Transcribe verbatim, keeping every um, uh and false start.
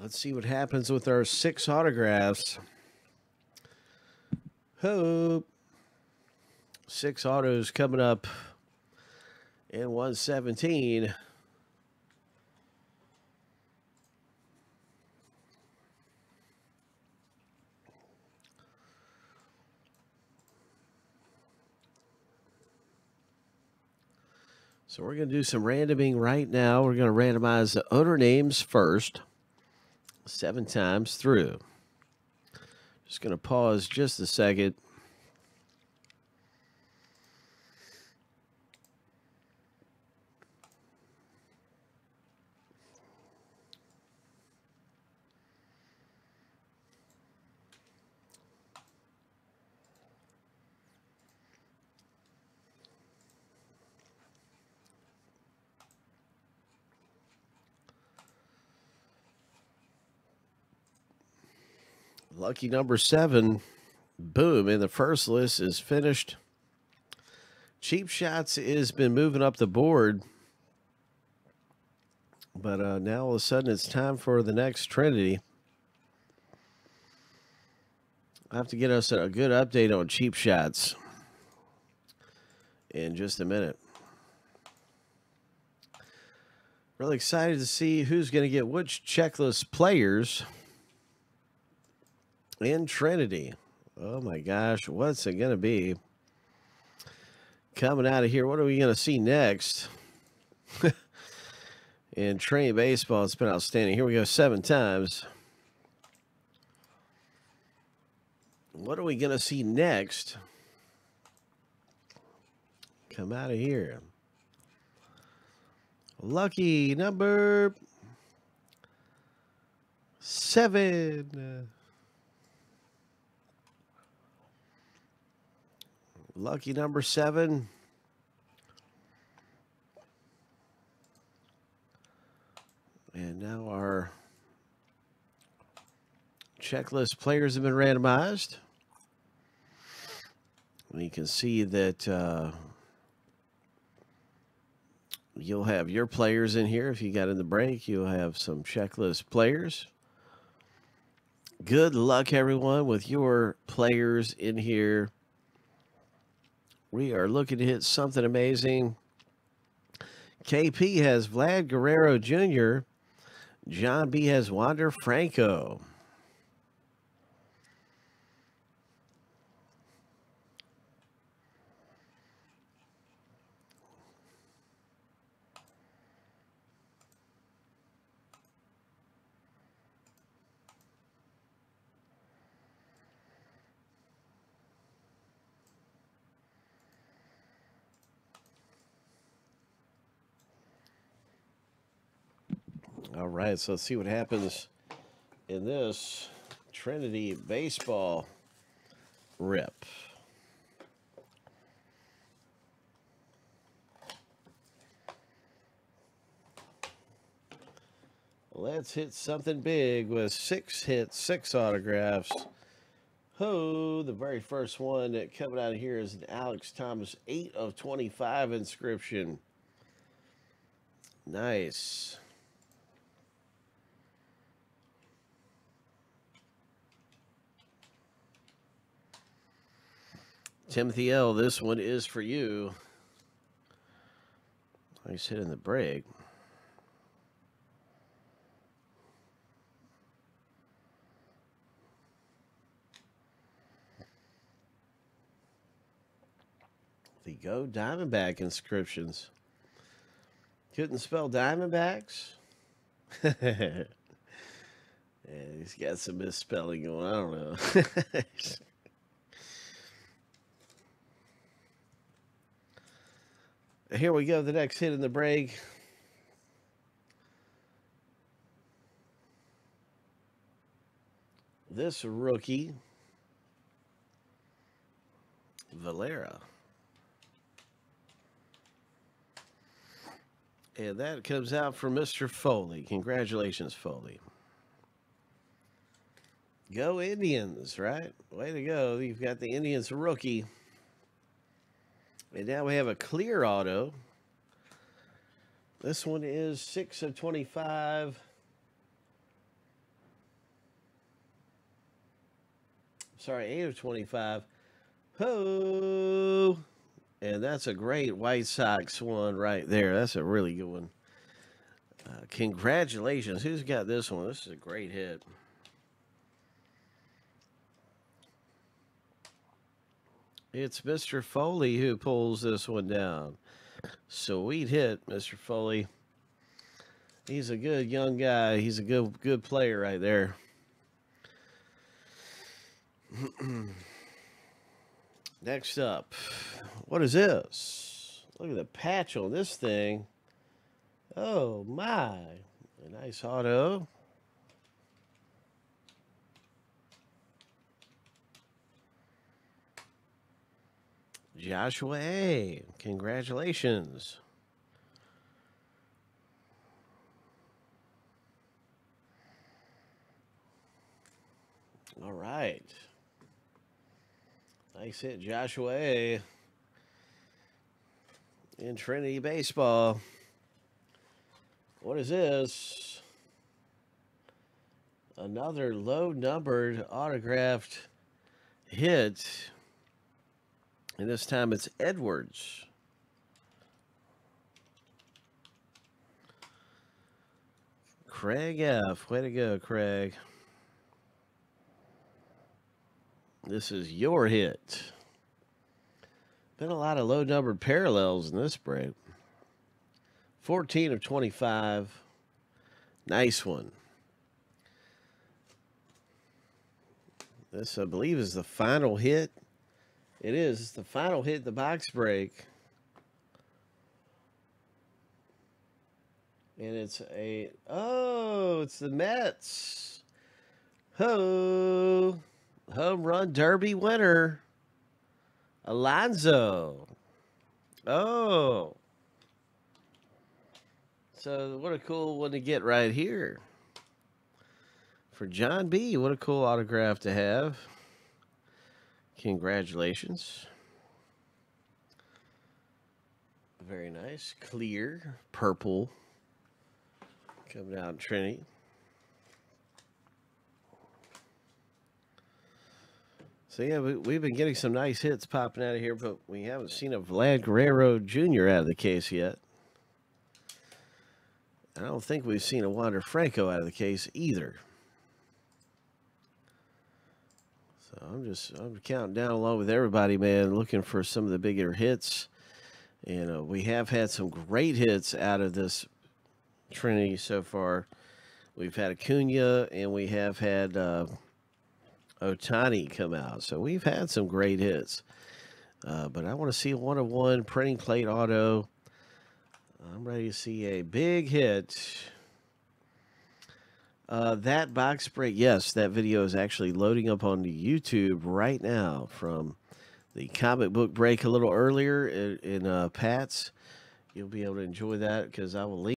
Let's see what happens with our six autographs. Hope. Six autos coming up in one seventeen. So we're going to do some randoming right now. We're going to randomize the owner names first, seven times through. Just going to pause just a second. Lucky number seven, boom, in the first list is finished. Cheap Shots has been moving up the board. But uh, now all of a sudden it's time for the next Trinity. I have to get us a good update on Cheap Shots in just a minute. Really excited to see who's going to get which checklist players in Trinity. Oh my gosh, what's it gonna be coming out of here? What are we gonna see next in Trinity baseball? It's been outstanding. Here we go, seven times. What are we gonna see next come out of here? Lucky number seven. Lucky number seven. And now our checklist players have been randomized. We can see that uh, you'll have your players in here. If you got in the break, you'll have some checklist players. Good luck, everyone, with your players in here. We are looking to hit something amazing. K P has Vlad Guerrero Junior John B has Wander Franco. All right, so let's see what happens in this Trinity baseball rip. Let's hit something big with six hits, six autographs. Oh, the very first one that coming out of here is an Alex Thomas eight of twenty-five inscription. Nice. Timothy L., this one is for you. Nice hit in the break. The Go Diamondback inscriptions. Couldn't spell Diamondbacks. Yeah, he's got some misspelling going on. I don't know. Here we go, the next hit in the break. This rookie, Valera. And that comes out for Mister Foley. Congratulations, Foley. Go Indians, right? Way to go. You've got the Indians rookie. And now we have a clear auto. This one is six of twenty-five. sorry, eight of twenty-five. Ho! And that's a great White Sox one right there. That's a really good one. Uh, congratulations. Who's got this one? This is a great hit. It's Mister Foley who pulls this one down. Sweet hit, Mister Foley. He's a good young guy. He's a good good player right there. Next up, what is this? Look at the patch on this thing. Oh my, a nice auto. Joshua A., congratulations. All right. Nice hit, Joshua A. in Trinity Baseball. What is this? Another low-numbered autographed hit. And this time it's Edwards. Craig F. Way to go, Craig. This is your hit. Been a lot of low-numbered parallels in this break. fourteen of twenty-five. Nice one. This, I believe, is the final hit. It is. It's the final hit in the box break. And it's a... Oh, it's the Mets. Ho! Home run derby winner. Alonso. Oh. So, what a cool one to get right here. For John B, what a cool autograph to have. Congratulations. Very nice. Clear. Purple. Coming out in Trinity. So, yeah, we, we've been getting some nice hits popping out of here, but we haven't seen a Vlad Guerrero Junior out of the case yet. I don't think we've seen a Wander Franco out of the case either. So I'm just I'm counting down along with everybody, man, looking for some of the bigger hits. And uh, we have had some great hits out of this Trinity so far. We've had Acuna, and we have had uh, Otani come out. So we've had some great hits. Uh, but I want to see a one of one printing plate auto. I'm ready to see a big hit. Uh, that box break, yes, that video is actually loading up on YouTube right now from the comic book break a little earlier in, in uh, Pat's. You'll be able to enjoy that because I will link.